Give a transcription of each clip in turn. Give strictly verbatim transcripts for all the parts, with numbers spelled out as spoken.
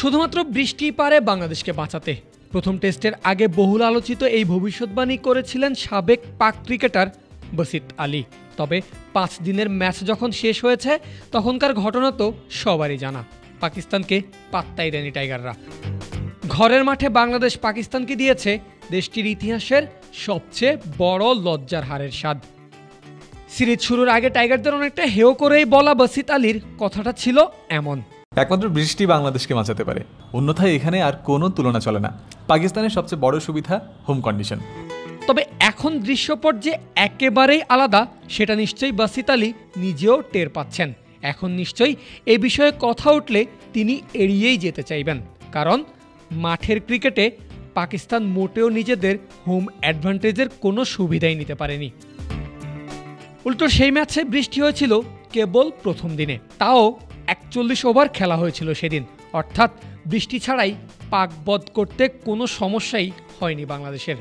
শুধুমাত্র বৃষ্টি পারে বাংলাদেশকে বাঁচাতে। প্রথম টেস্টের আগে বহুল আলোচিত এই ভবিষ্যৎবাণী করেছিলেন সাবেক পাক ক্রিকেটার বাসিত আলী। তবে পাঁচ দিনের ম্যাচ যখন শেষ হয়েছে তখনকার ঘটনা তো সবারই জানা। পাকিস্তানকে পাত্তাই দেয়নি টাইগাররা। ঘরের মাঠে বাংলাদেশ পাকিস্তানকে দিয়েছে দেশটির ইতিহাসের সবচেয়ে বড় লজ্জার হারের স্বাদ। সিরিজ শুরুর আগে টাইগারদের অনেকটা হেয় করেই বলা বাসিত আলীর কথাটা ছিল এমন, একমাত্র বৃষ্টি বাংলাদেশকে বাঁচাতে পারে, অন্যথায় এখানে আর কোনো তুলনা চলে না। পাকিস্তানের সবচেয়ে বড় সুবিধা হোম কন্ডিশন। তবে এখন দৃশ্যপট যে একেবারেই আলাদা সেটা নিশ্চয়ই বাসিত আলী নিজেও টের পাচ্ছেন। এখন নিশ্চয়ই এ বিষয়ে কথা উঠলে তিনি এড়িয়েই যেতে চাইবেন, কারণ মাঠের ক্রিকেটে পাকিস্তান মোটেও নিজেদের হোম অ্যাডভান্টেজের কোনো সুবিধাই নিতে পারেনি। উল্টো সেই ম্যাচে বৃষ্টি হয়েছিল কেবল প্রথম দিনে, তাও একচল্লিশ ওভার খেলা হয়েছিল সেদিন। অর্থাৎ বৃষ্টি ছাড়াই পাক বধ করতে কোনো সমস্যাই হয়নি বাংলাদেশের।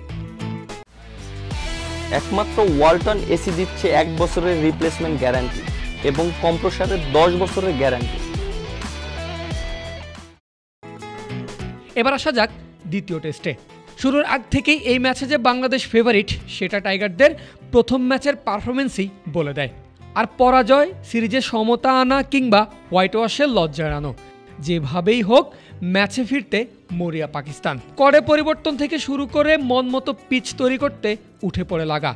একমাত্র ওয়ালটন এসি দিচ্ছে এক বছরের রিপ্লেসমেন্ট গ্যারান্টি এবং কম্প্রেসরের দশ বছরের গ্যারান্টি। এবার আসা যাক দ্বিতীয় টেস্টে। শুরুর আগ থেকেই এই ম্যাচে যে বাংলাদেশ ফেভারিট সেটা টাইগারদের প্রথম ম্যাচের পারফরমেন্সই বলে দেয়। আর পরাজয়, সিরিজে সমতা আনা কিংবা হোয়াইট ওয়াশে লজ্জা এড়ানো, যেভাবেই হোক ম্যাচে ফিরতে মরিয়া পাকিস্তান। করে পরিবর্তন থেকে শুরু করে মন মতো পিচ তৈরি করতে উঠে পড়ে লাগা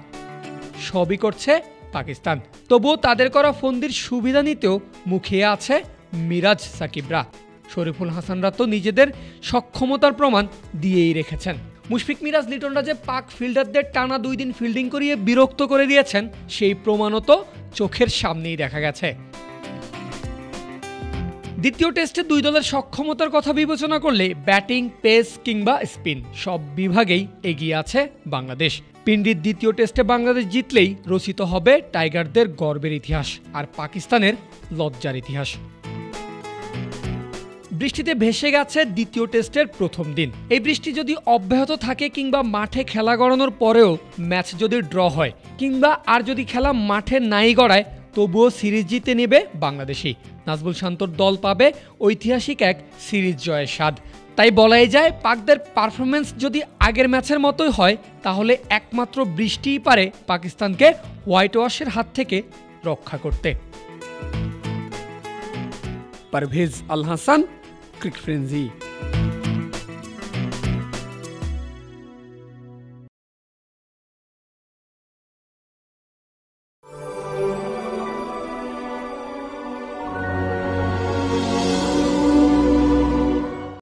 সবই করছে পাকিস্তান। তবুও তাদের করা ফন্দির সুবিধা নিতেও মুখিয়ে আছে মিরাজ সাকিবরা। শরীফুল হাসানরা তো নিজেদের সক্ষমতার প্রমাণ দিয়েই রেখেছেন। মুশফিক মিরাজ লিটনরা যে পাক ফিল্ডারদের টানা দুই দিন ফিল্ডিং করিয়ে বিরক্ত করে দিয়েছেন সেই প্রমাণও তো চোখের সামনেই দেখা গেছে। দ্বিতীয় টেস্টে দুই দলের সক্ষমতার কথা বিবেচনা করলে ব্যাটিং, পেস কিংবা স্পিন সব বিভাগেই এগিয়ে আছে বাংলাদেশ। পিন্ডির দ্বিতীয় টেস্টে বাংলাদেশ জিতলেই রচিত হবে টাইগারদের গর্বের ইতিহাস আর পাকিস্তানের লজ্জার ইতিহাস। বৃষ্টিতে ভেসে গেছে দ্বিতীয় টেস্টের প্রথম দিন। এই বৃষ্টি যদি অব্যাহত থাকে কিংবা মাঠে খেলা গড়ানোর পরেও ম্যাচ যদি ড্র হয় কিংবা আর যদি খেলা মাঠে নাই গড়ায় তবুও সিরিজ জিতে নেবে বাংলাদেশি। নাজবুল শান্তর দল পাবে ঐতিহাসিক এক সিরিজ জয়ের স্বাদ। তাই বলাই যায় পাকদের পারফরমেন্স যদি আগের ম্যাচের মতোই হয় তাহলে একমাত্র বৃষ্টিই পারে পাকিস্তানকে হোয়াইট ওয়াশের হাত থেকে রক্ষা করতে। পারভেজ আল হাসান, ক্রিকফ্রেন্জি।